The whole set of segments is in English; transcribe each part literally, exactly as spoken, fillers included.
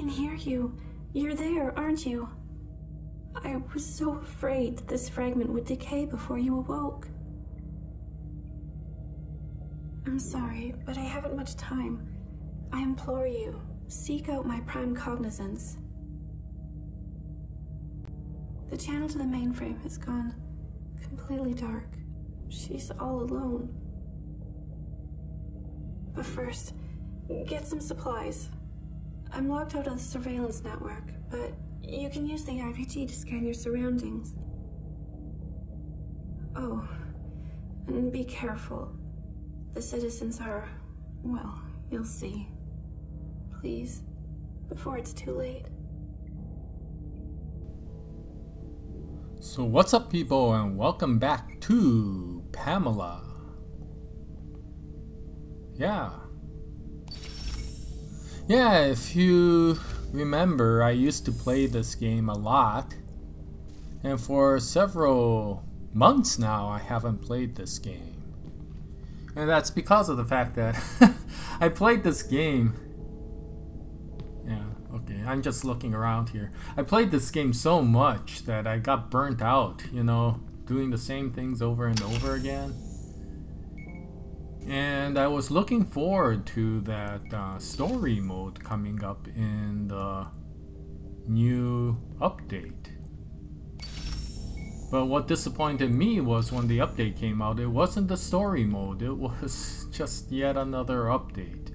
can hear you. You're there, aren't you? I was so afraid that this fragment would decay before you awoke. I'm sorry, but I haven't much time. I implore you, seek out my prime cognizance. The channel to the mainframe has gone completely dark. She's all alone. But first, get some supplies. I'm locked out of the surveillance network, but you can use the I V T to scan your surroundings. Oh, and be careful. The citizens are, well, you'll see. Please, before it's too late. So what's up, people, and welcome back to Pamela. Yeah. Yeah, if you remember, I used to play this game a lot. And for several months now, I haven't played this game. And that's because of the fact that I played this game. Yeah, okay, I'm just looking around here. I played this game so much that I got burnt out, you know, doing the same things over and over again. And I was looking forward to that uh, story mode coming up in the new update. But what disappointed me was when the update came out, it wasn't the story mode, it was just yet another update.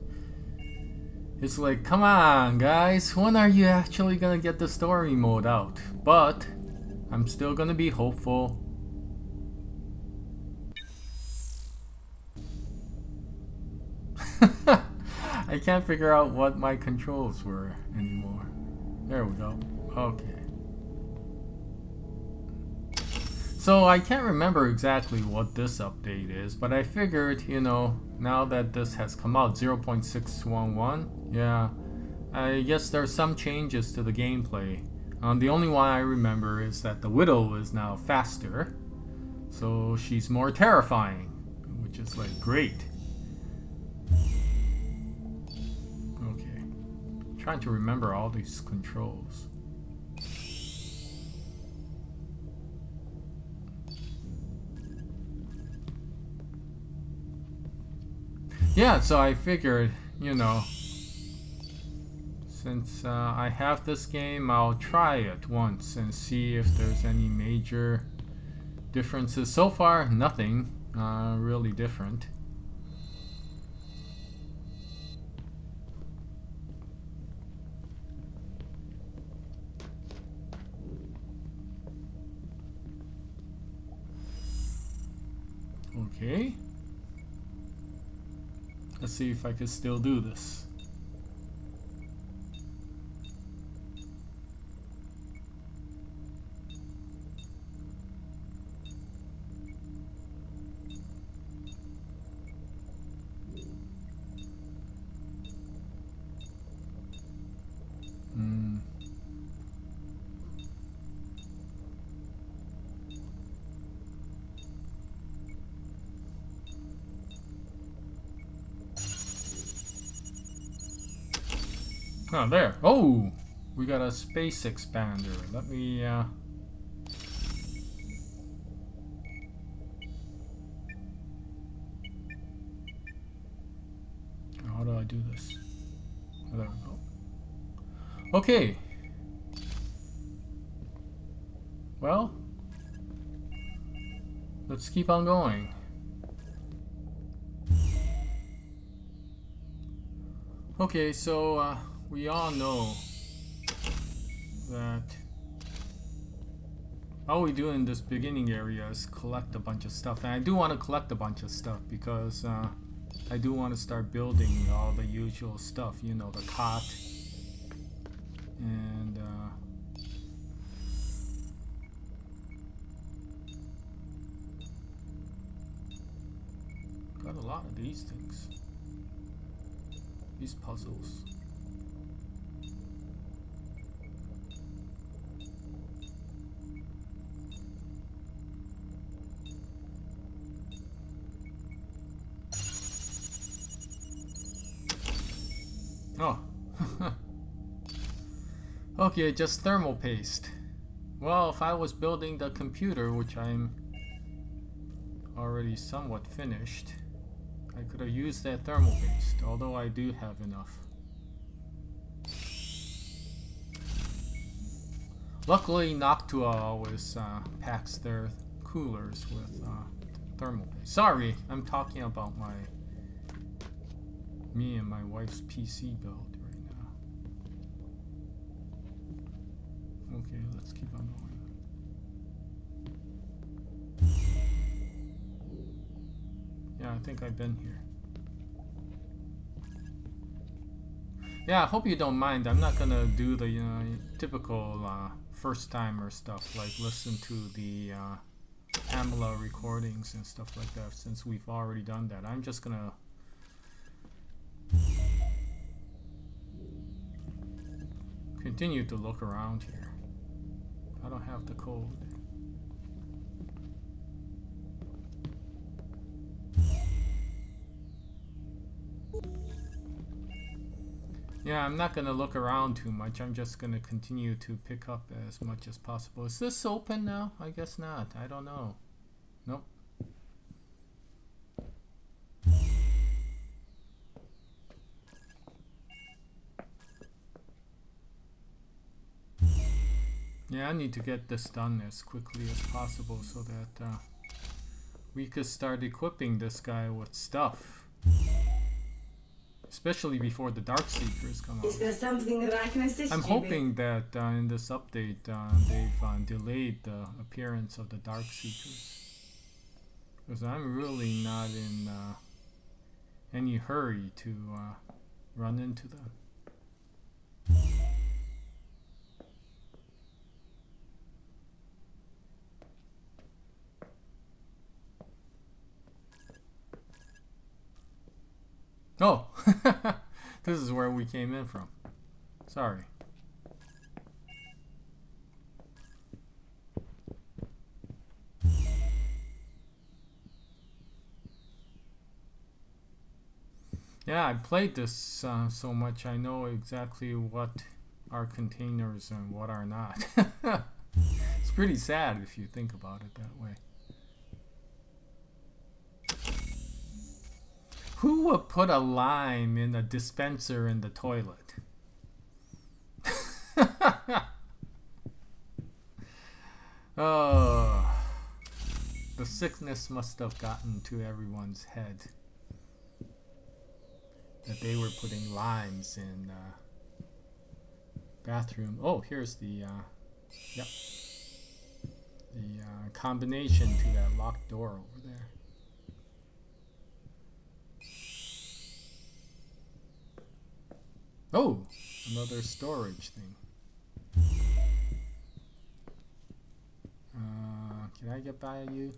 It's like, come on guys, when are you actually gonna get the story mode out? But I'm still gonna be hopeful. I can't figure out what my controls were anymore. There we go. Okay. So I can't remember exactly what this update is, but I figured, you know, now that this has come out, zero point six one one, yeah, I guess there's some changes to the gameplay. Um, the only one I remember is that the Widow is now faster, so she's more terrifying, which is like great. Trying to remember all these controls. Yeah, so I figured, you know, since uh, I have this game, I'll try it once and see if there's any major differences. So far, nothing uh, really different. Okay, let's see if I can still do this. Mm. Oh, there. Oh, we got a space expander. Let me uh how do I do this? Oh, there we go. Okay. Well, let's keep on going. Okay, so uh we all know that all we do in this beginning area is collect a bunch of stuff, and I do want to collect a bunch of stuff because uh, I do want to start building all the usual stuff, you know, the cot and uh, got a lot of these things, these puzzles. Oh, Okay, just thermal paste. Well, if I was building the computer, which I'm already somewhat finished, I could have used that thermal paste, although I do have enough. Luckily, Noctua always uh, packs their coolers with uh, thermal paste. Sorry, I'm talking about my me and my wife's P C build right now. Okay, let's keep on going. Yeah, I think I've been here. Yeah, I hope you don't mind. I'm not gonna do the you know, typical uh, first-timer stuff, like listen to the uh, AMLA recordings and stuff like that, since we've already done that. I'm just gonna... continue to look around here. I don't have the code. Yeah, I'm not going to look around too much. I'm just going to continue to pick up as much as possible. Is this open now? I guess not. I don't know. Nope. Yeah, I need to get this done as quickly as possible so that uh, we could start equipping this guy with stuff. Especially before the Dark Seekers come out. Is there something that I can assist I'm you hoping with? that uh, in this update uh, they've uh, delayed the appearance of the Dark Seekers, because I'm really not in uh, any hurry to uh, run into them. Oh, this is where we came in from. Sorry. Yeah, I played this uh, so much, I know exactly what are containers and what are not. It's pretty sad if you think about it that way. Who would put a lime in a dispenser in the toilet? Oh, the sickness must have gotten to everyone's head that they were putting limes in uh, bathroom. Oh, here's the uh, yep, the uh, combination to that locked door over there. Oh, another storage thing. Uh, can I get by you?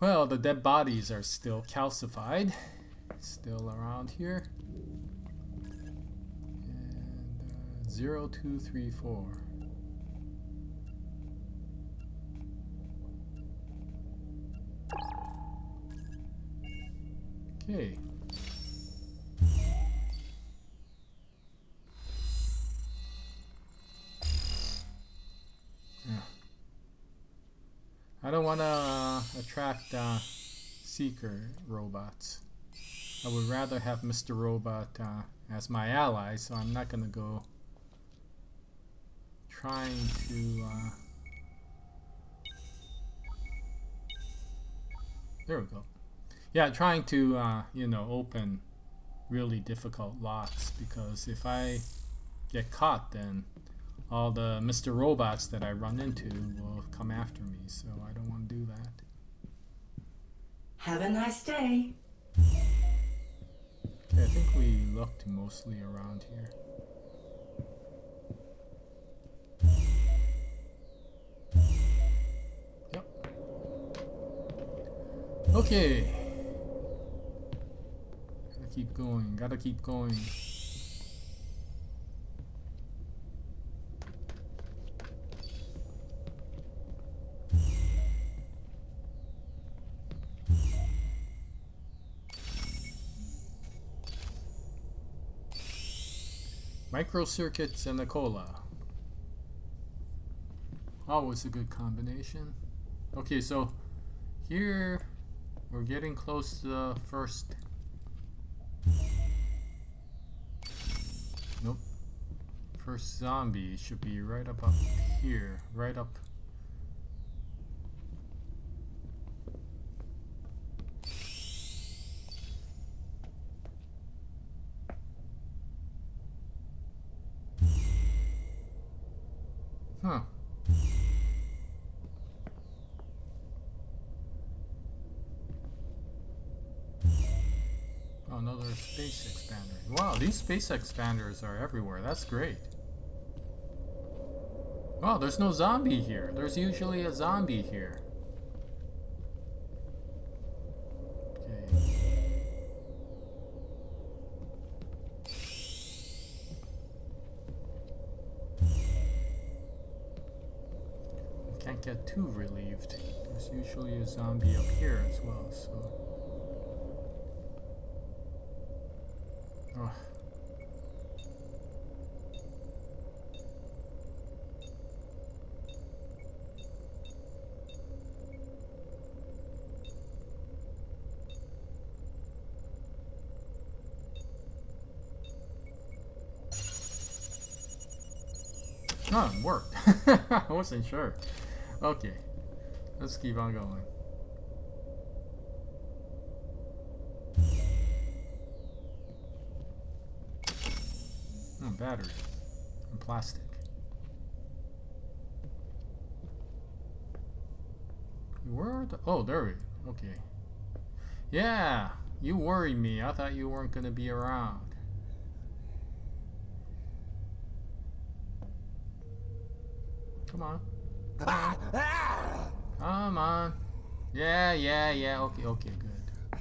Well, the dead bodies are still calcified. Still around here. And uh, zero, two, three, four. Okay. I don't want to uh, attract uh, seeker robots. I would rather have Mister Robot uh, as my ally, so I'm not going to go trying to... Uh... There we go. Yeah, trying to, uh, you know, open really difficult locks, because if I get caught, then... all the Mister Robots that I run into will come after me, so I don't want to do that. Have a nice day. Okay, I think we looked mostly around here. Yep. Okay. Gotta keep going, gotta keep going. Microcircuits and a cola. Always a good combination. Okay, so here we're getting close to the first. Nope. First zombie should be right up up here. Right up. Huh. Oh, another space expander. Wow, these space expanders are everywhere. That's great. Wow, there's no zombie here. There's usually a zombie here. Can't get too relieved. There's usually a zombie up here as well, so... Ugh. Oh, it worked. I wasn't sure. Okay, let's keep on going. Oh, battery and plastic. Where are the? Oh, there we. Okay. Yeah, you worried me. I thought you weren't gonna be around. Come on. Come on. Yeah, yeah, yeah. Okay, okay, good.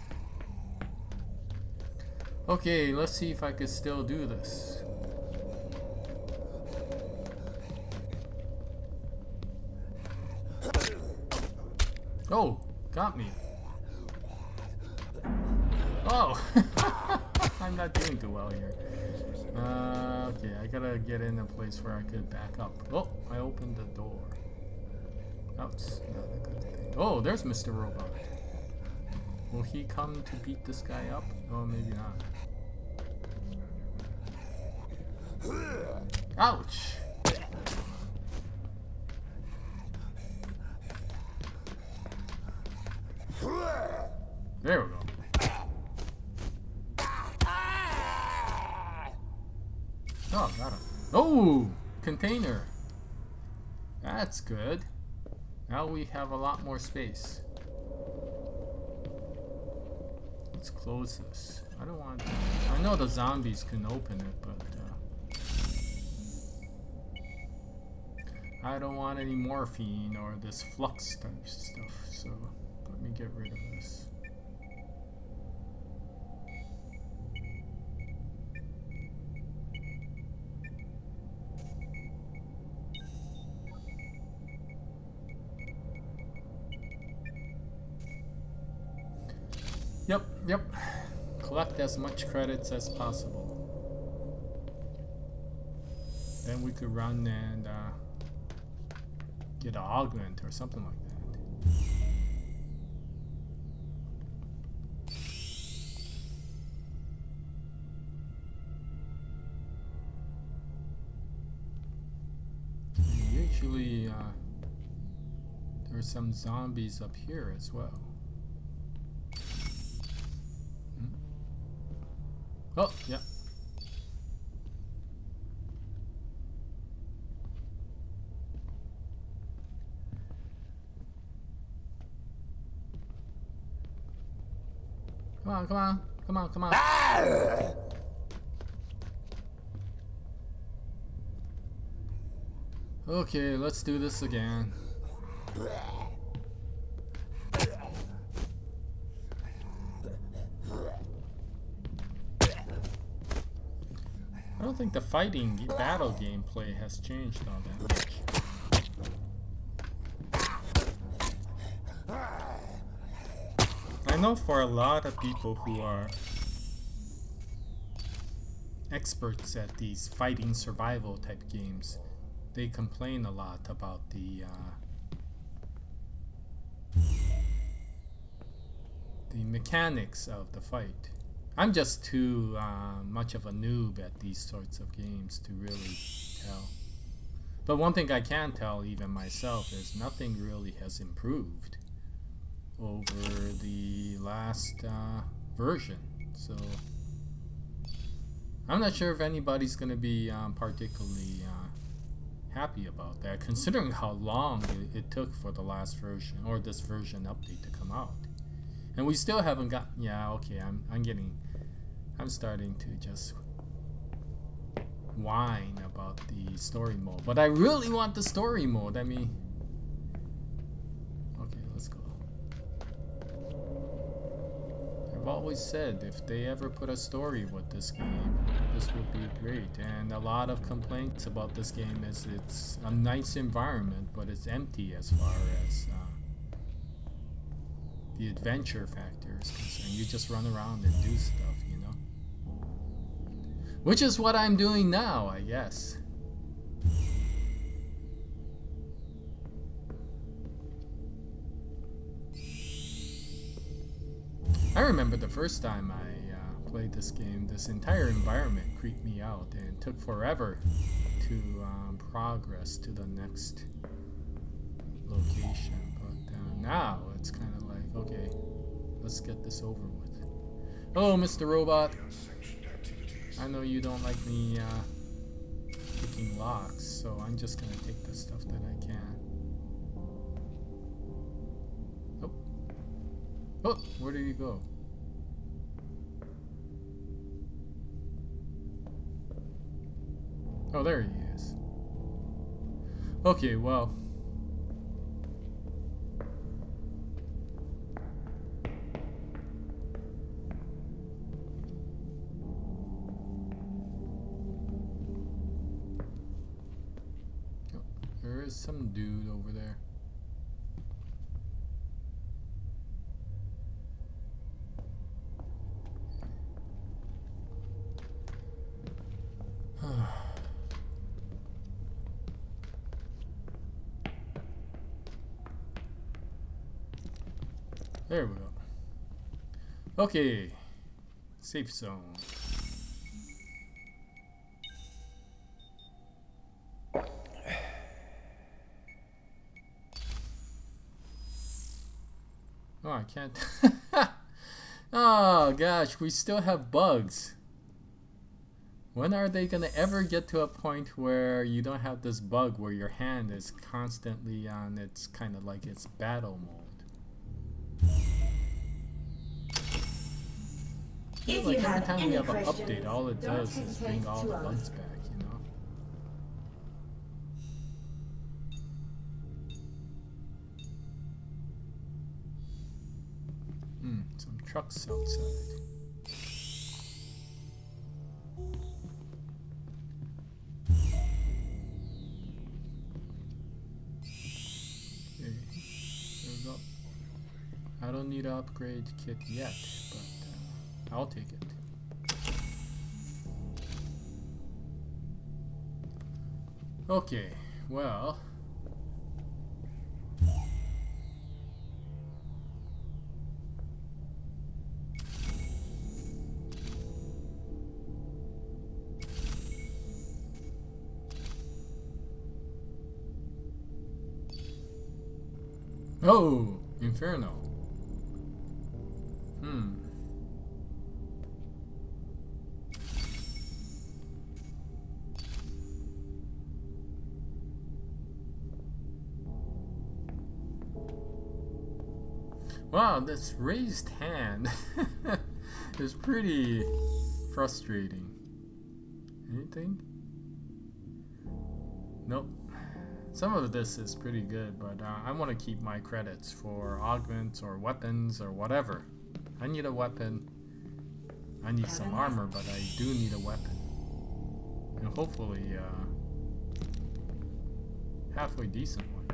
Okay, let's see if I can still do this. Oh, got me. Oh, I'm not doing too well here. Uh, okay, I gotta get in a place where I could back up. Oh, I opened the door. That's not a good thing. Oh, there's Mister Robot. Will he come to beat this guy up? Oh, maybe not. Ouch! There we go. Oh, got him. Oh! Container! That's good. Now we have a lot more space. Let's close this. I don't want to... I know the zombies can open it, but... Uh, I don't want any morphine or this flux type stuff, so... Let me get rid of this. Yep, yep. Collect as much credits as possible. Then we could run and uh, get an augment or something like that. And usually, uh, there are some zombies up here as well. Oh, yeah. Come on, come on, come on, come on. Ah! Okay, let's do this again. I don't think the fighting battle gameplay has changed all that much. I know for a lot of people who are experts at these fighting survival type games, they complain a lot about the uh, the mechanics of the fight. I'm just too uh, much of a noob at these sorts of games to really tell. But one thing I can tell even myself is nothing really has improved over the last uh, version. So I'm not sure if anybody's going to be um, particularly uh, happy about that, considering how long it, it took for the last version or this version update to come out. And we still haven't got, yeah, okay, I'm, I'm getting, I'm starting to just whine about the story mode. But I really want the story mode, I mean. Okay, let's go. I've always said if they ever put a story with this game, this would be great. And a lot of complaints about this game is it's a nice environment, but it's empty as far as uh, the adventure factor is concerned. You just run around and do stuff, you know? Which is what I'm doing now, I guess. I remember the first time I uh, played this game, this entire environment creeped me out and took forever to um, progress to the next location. But uh, now it's kind of okay, let's get this over with. Hello, Mister Robot. I know you don't like me uh, picking locks, so I'm just gonna take the stuff that I can. Oh, oh, where do you go? Oh, there he is. Okay, well. There's some dude over there. There we go. Okay. Safe zone. Oh, I can't. Oh, gosh, we still have bugs. When are they going to ever get to a point where you don't have this bug where your hand is constantly on its kind of like its battle mode? I feel like every time we have an update, all it does is bring all the bugs back. Some trucks outside. Okay, there we go. I don't need an upgrade kit yet, but uh, I'll take it. Okay, well. Oh, Inferno. Hmm. Wow, this raised hand is pretty frustrating. Anything? Nope. Some of this is pretty good, but uh, I want to keep my credits for augments or weapons or whatever. I need a weapon. I need some armor, but I do need a weapon. And hopefully, uh, halfway decent one,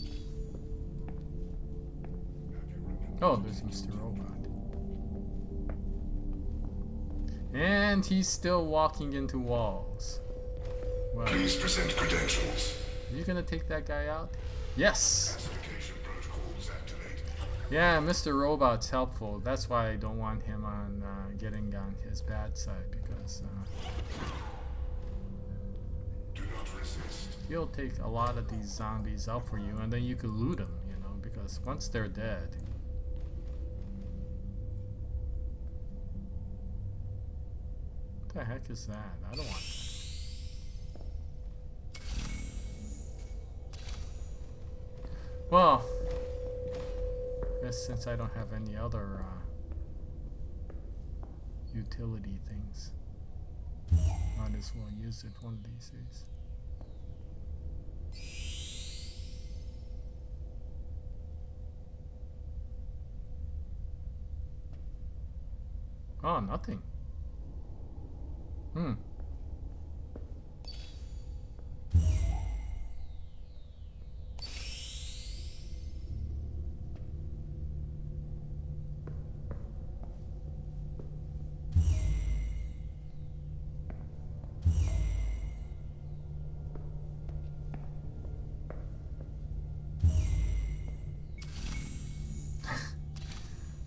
you know. Oh, there's Mister Robot. And he's still walking into walls. Wow. Please present credentials. Are you gonna take that guy out? Yes! Yeah, Mister Robot's helpful. That's why I don't want him on uh, getting on his bad side, because uh, do not resist. He'll take a lot of these zombies out for you, and then you can loot them, you know, because once they're dead. What the heck is that? I don't want that. Well, I guess since I don't have any other uh, utility things, might as well use it one of these days. Oh, nothing. Hmm.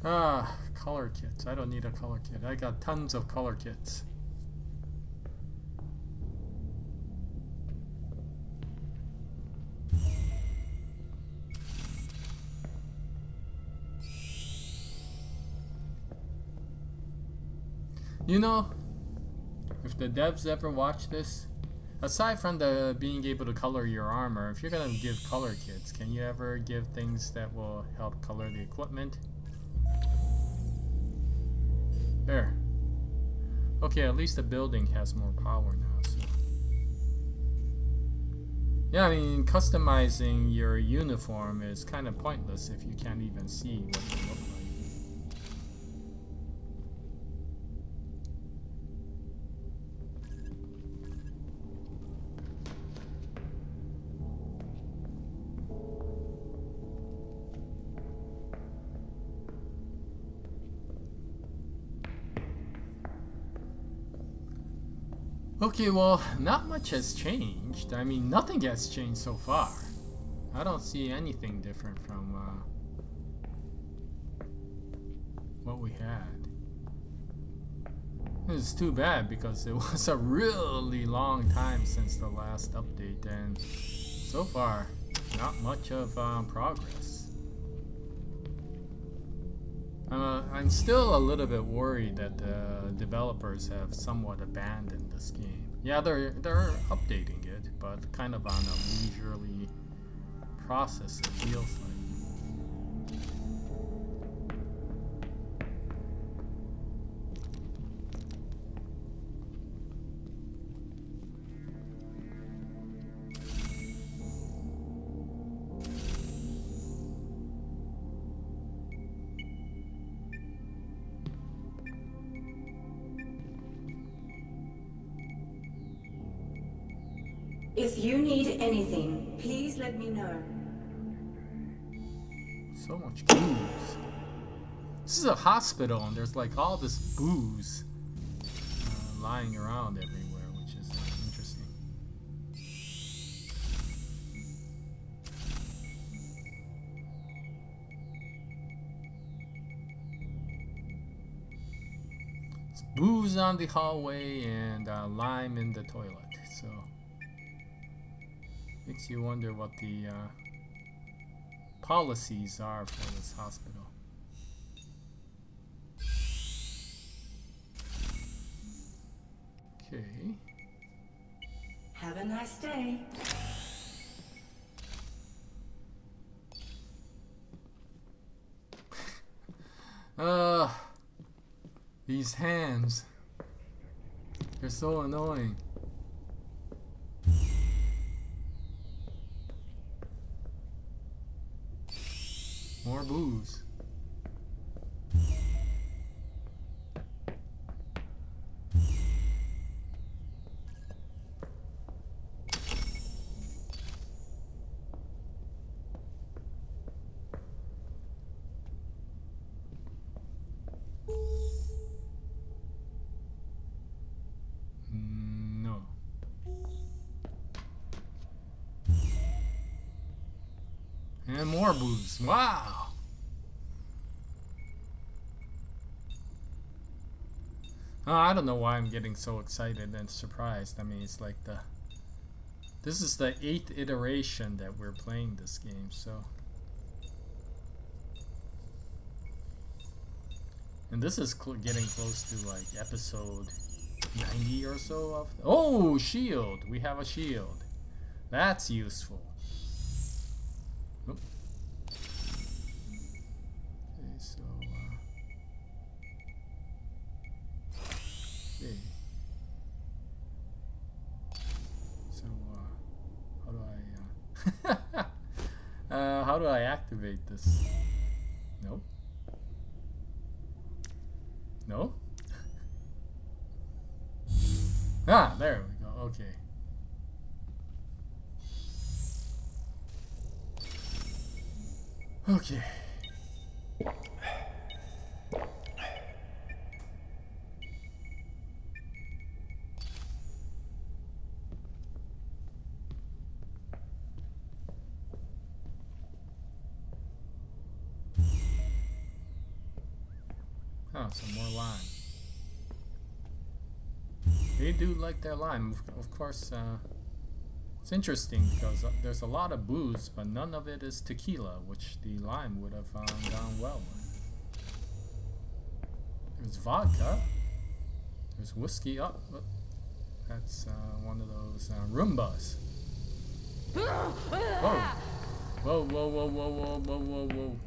Ah, color kits. I don't need a color kit. I got tons of color kits. You know, if the devs ever watch this, aside from the being able to color your armor, if you're gonna give color kits, can you ever give things that will help color the equipment? There. Okay, at least the building has more power now, so. Yeah, I mean, customizing your uniform is kind of pointless if you can't even see what you look . Okay, well, not much has changed. I mean, nothing has changed so far. I don't see anything different from uh, what we had. It's too bad because it was a really long time since the last update, and so far, not much of um, progress. Uh, I'm still a little bit worried that the developers have somewhat abandoned this game. Yeah, they're, they're updating it, but kind of on a leisurely process, it feels like. If you need anything, please let me know. So much booze. This is a hospital and there's like all this booze uh, lying around everywhere, which is uh, interesting. There's booze on the hallway and uh, lime in the toilet, so. Makes you wonder what the uh, policies are for this hospital. Okay. Have a nice day. uh, these hands. They're so annoying. More booze. And more boobs. Wow. Oh, I don't know why I'm getting so excited and surprised. I mean, it's like the... This is the eighth iteration that we're playing this game, so... And this is cl- getting close to, like, episode ninety or so of... Oh, shield! We have a shield. That's useful. Oop. Okay, so... Uh, okay. So, uh... How do I... Uh, uh, how do I activate this? Nope. No? Ah, there we go. Okay. Okay. Some more lime. They do like their lime, of course. Uh, it's interesting because there's a lot of booze, but none of it is tequila, which the lime would have um, gone well with. There's vodka. There's whiskey. Oh, oh. That's uh, one of those uh, Roombas. Whoa! Whoa! Whoa! Whoa! Whoa! Whoa! Whoa! Whoa! Whoa!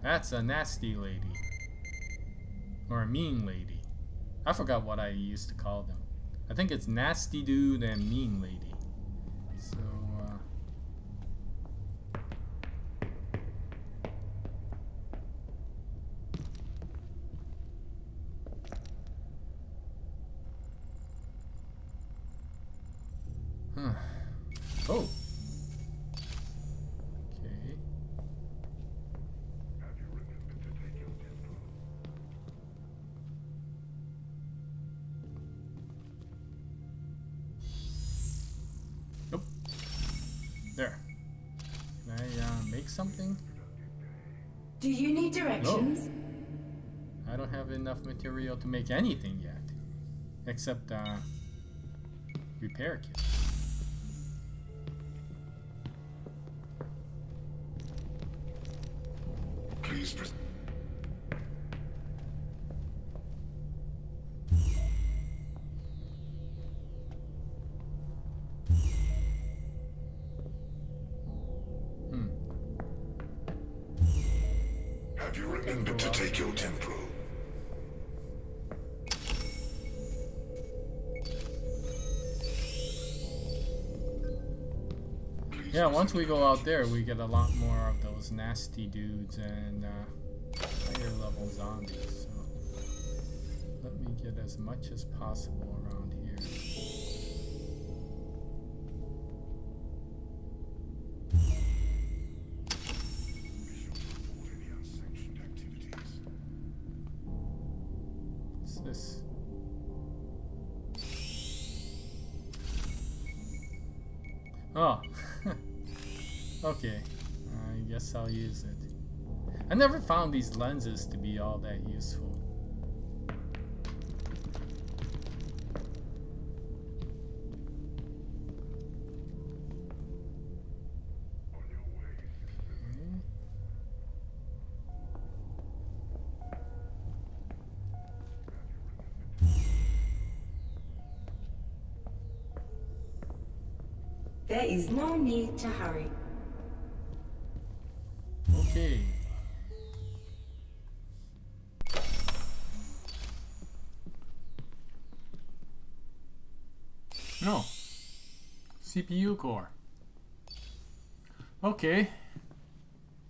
That's a nasty lady. Or a mean lady. I forgot what I used to call them. I think it's nasty dude and mean lady. So, uh... Huh. Oh! Something? Do you need directions? No. I don't have enough material to make anything yet, except uh, repair kit. Please. Yeah, once we go out there, we get a lot more of those nasty dudes and uh, higher level zombies. So let me get as much as possible around here. What's this? Oh. Okay, I guess I'll use it. I never found these lenses to be all that useful. There is no need to hurry. Okay. No. C P U core. Okay.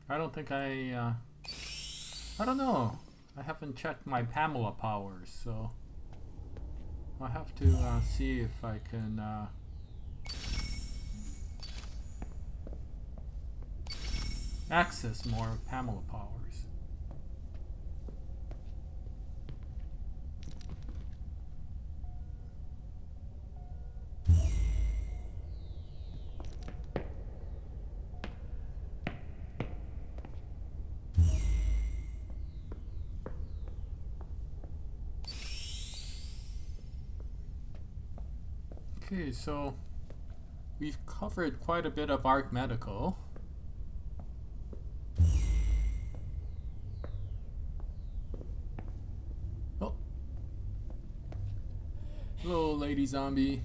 I don't think I, uh... I don't know. I haven't checked my Pamela powers, so... I'll have to uh, see if I can, uh... access more of Pamela powers. Okay, so we've covered quite a bit of Ark Medical. Oh. Hello, Lady Zombie.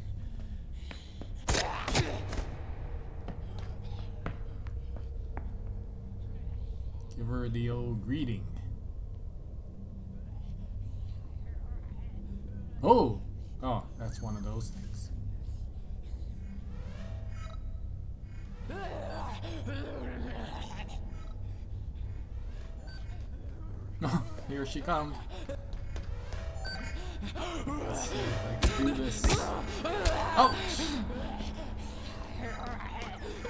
Give her the old greeting. Oh! Oh, that's one of those things. Oh, here she comes. Let's see if I can do this. Ouch!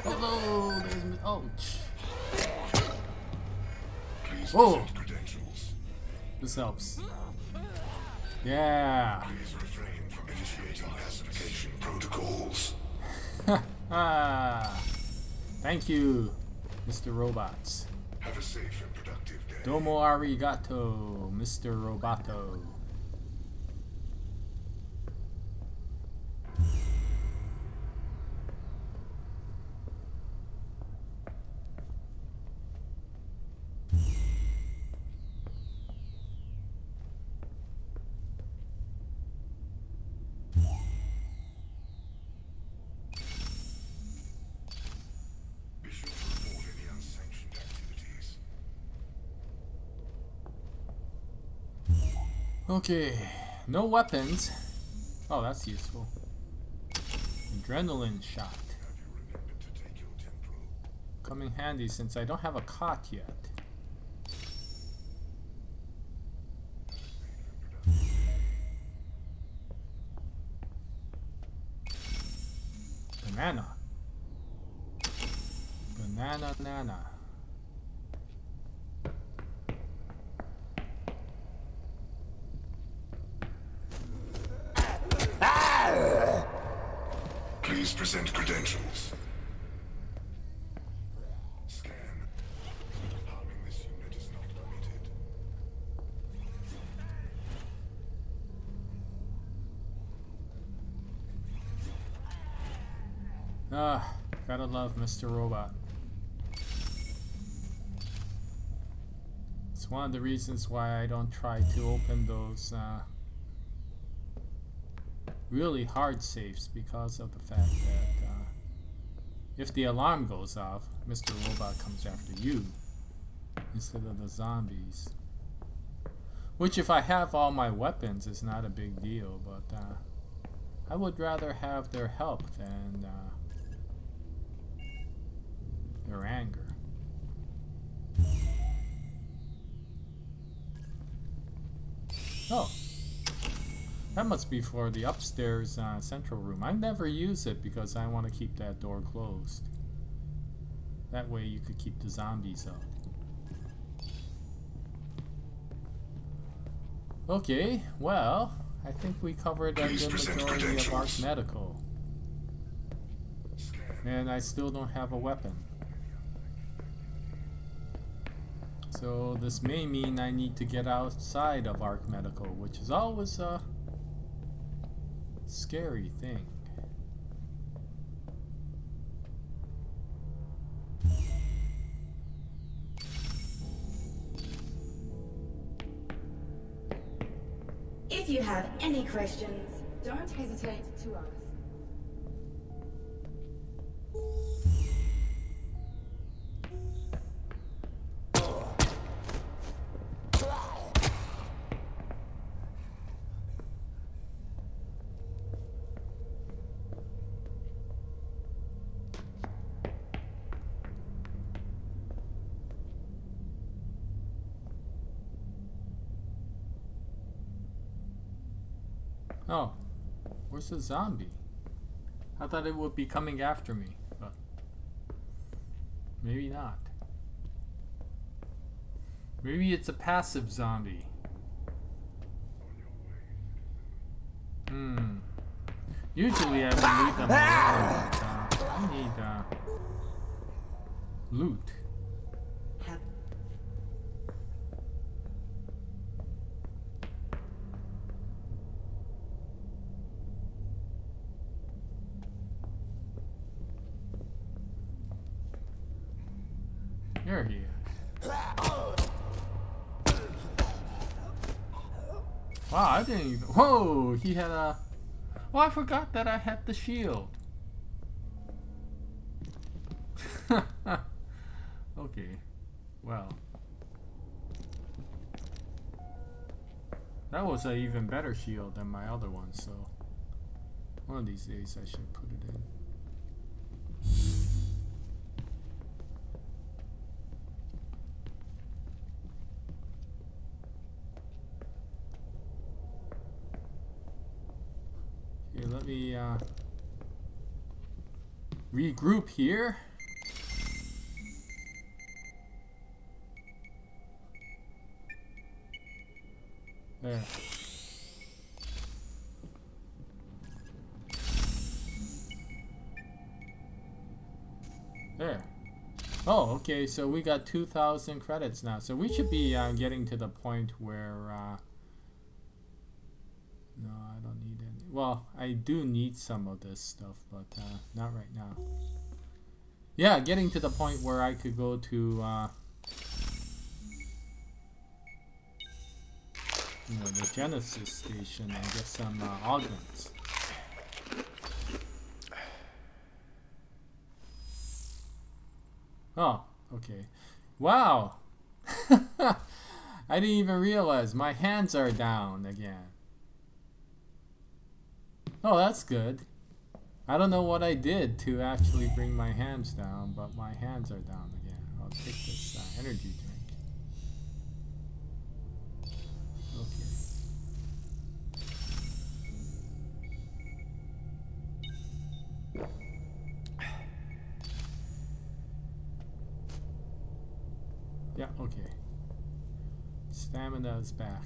Hello! There's me. Ouch! Whoa! This helps. Yeah! Please refrain from initiating classification protocols. Ah! Thank you, Mister Robots. Have a safe and productive day. Domo arigato, Mister Roboto. Okay, no weapons. Oh, that's useful. Adrenaline shot. Come in handy since I don't have a cot yet. Banana. Banana nana. Please present credentials. Scan. Harming this unit is not permitted. Ah, gotta love Mister Robot. It's one of the reasons why I don't try to open those, uh, really hard safes, because of the fact that uh, if the alarm goes off, Mister Robot comes after you instead of the zombies. Which, if I have all my weapons, is not a big deal, but uh, I would rather have their help than uh, their anger. Oh. That must be for the upstairs uh, central room. I never use it because I want to keep that door closed. That way you could keep the zombies out. Okay, well, I think we covered a good majority of Ark Medical. And I still don't have a weapon. So this may mean I need to get outside of Ark Medical, which is always a... Uh, scary thing. If you have any questions, don't hesitate to ask. Oh, where's the zombie? I thought it would be coming after me, but maybe not. Maybe it's a passive zombie. Hmm. Usually I would leave them alone, but uh, I need uh, loot. you're here. Wow, I didn't even... Whoa, he had a... Oh, I forgot that I had the shield. Okay, well. That was an even better shield than my other one, so... One of these days I should put it in. Let me uh, regroup here. There. There. Oh, okay, so we got two thousand credits now. So we should be uh, getting to the point where... Uh, no, I don't need it. Well, I do need some of this stuff, but uh, not right now. Yeah, getting to the point where I could go to, uh, you know, the Genesis Station and get some uh, augments. Oh, okay. Wow! I didn't even realize my hands are down again. Oh, that's good. I don't know what I did to actually bring my hands down, but my hands are down again. I'll take this uh, energy drink. Okay. Yeah, okay. Stamina is back.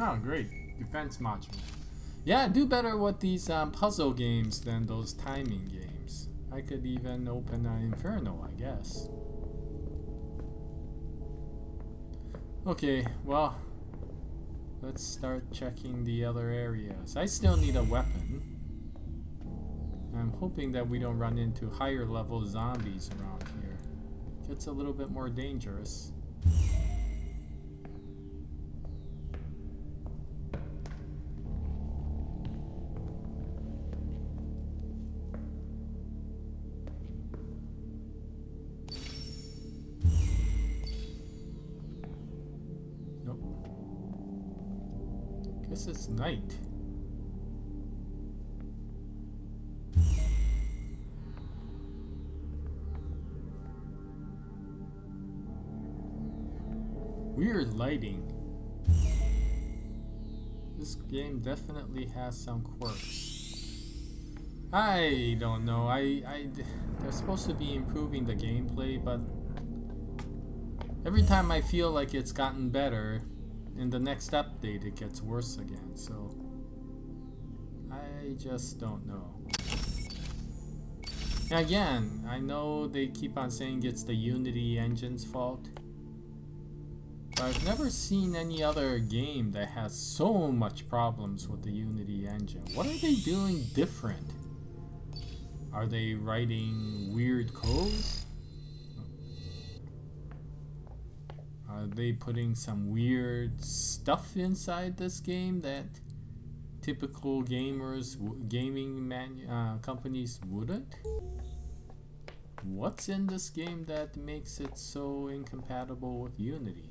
Oh, great. Defense module. Yeah, do better with these um, puzzle games than those timing games. I could even open an Inferno, I guess. Okay, well, let's start checking the other areas. I still need a weapon. I'm hoping that we don't run into higher level zombies around here. Gets a little bit more dangerous. It's night. Weird lighting. This game definitely has some quirks. I don't know. I, I they're supposed to be improving the gameplay, but every time I feel like it's gotten better, in the next update it gets worse again, so I just don't know. Again, I know they keep on saying it's the Unity engine's fault, but I've never seen any other game that has so much problems with the Unity engine. What are they doing different? Are they writing weird codes? Are they putting some weird stuff inside this game that typical gamers, w gaming manu uh, companies wouldn't? What's in this game that makes it so incompatible with Unity?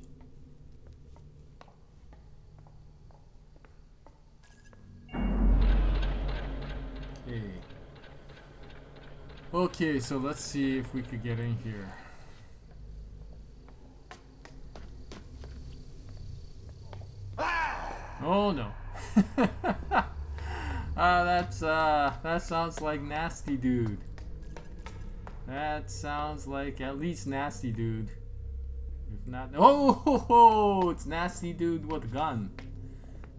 Okay. Okay, so let's see if we could get in here. Oh no. uh, that's uh, that sounds like nasty dude. That sounds like at least nasty dude. If not, oh, ho, ho, it's nasty dude with gun.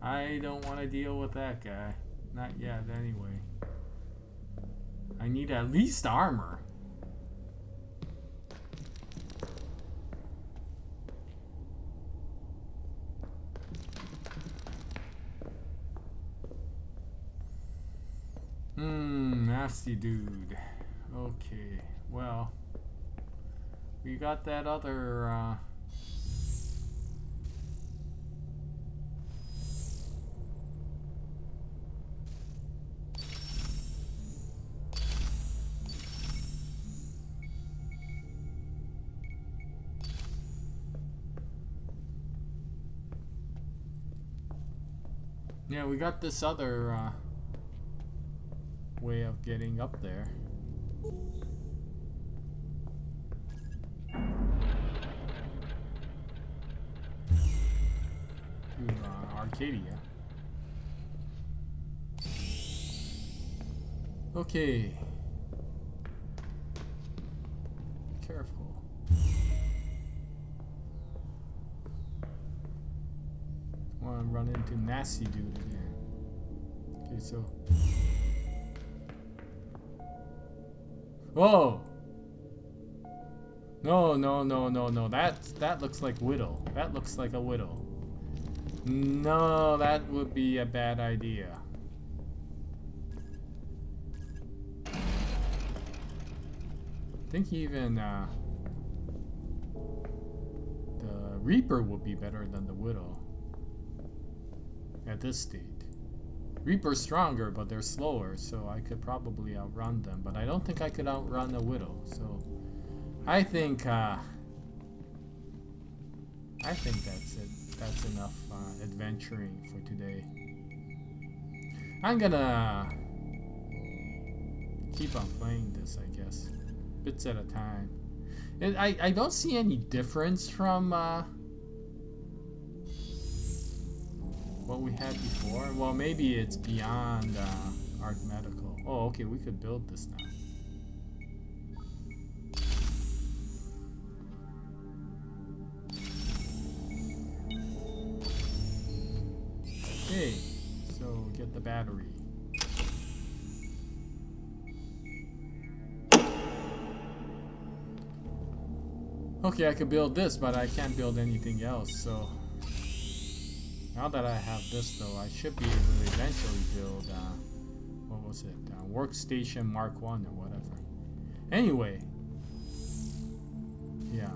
I don't want to deal with that guy. Not yet, anyway. I need at least armor. Hmm, nasty dude. Okay, well, we got that other, uh... yeah, we got this other, uh... way of getting up there. To uh, Arcadia. Okay. Be careful. Wanna run into nasty dude again. Okay, so. Whoa! No, no, no, no, no. That that looks like Widow. That looks like a Widow. No, that would be a bad idea. I think even uh, the Reaper would be better than the Widow at this stage. Reaper's stronger, but they're slower, so I could probably outrun them. But I don't think I could outrun a Widow, so I think uh, I think that's it. That's enough uh, adventuring for today. I'm gonna keep on playing this, I guess, bits at a time. And I I don't see any difference from. Uh, What we had before? Well, maybe it's beyond uh, Ark Medical. Oh, okay, we could build this now. Okay, so get the battery. Okay, I could build this, but I can't build anything else, so. Now that I have this, though, I should be able to eventually build, uh, what was it, uh, Workstation Mark One or whatever. Anyway, yeah.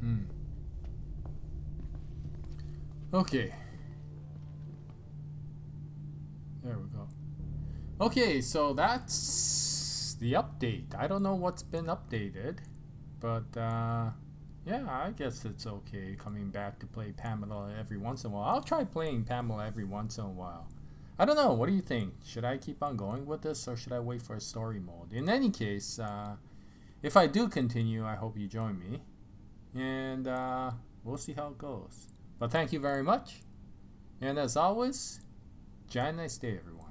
Hmm. Okay. Okay, so that's the update. I don't know what's been updated, but uh, yeah, I guess it's okay coming back to play Pamela every once in a while. I'll try playing Pamela every once in a while. I don't know, what do you think? Should I keep on going with this or should I wait for a story mode? In any case, uh, if I do continue, I hope you join me. And uh, we'll see how it goes. But thank you very much. And as always, have a nice day, everyone.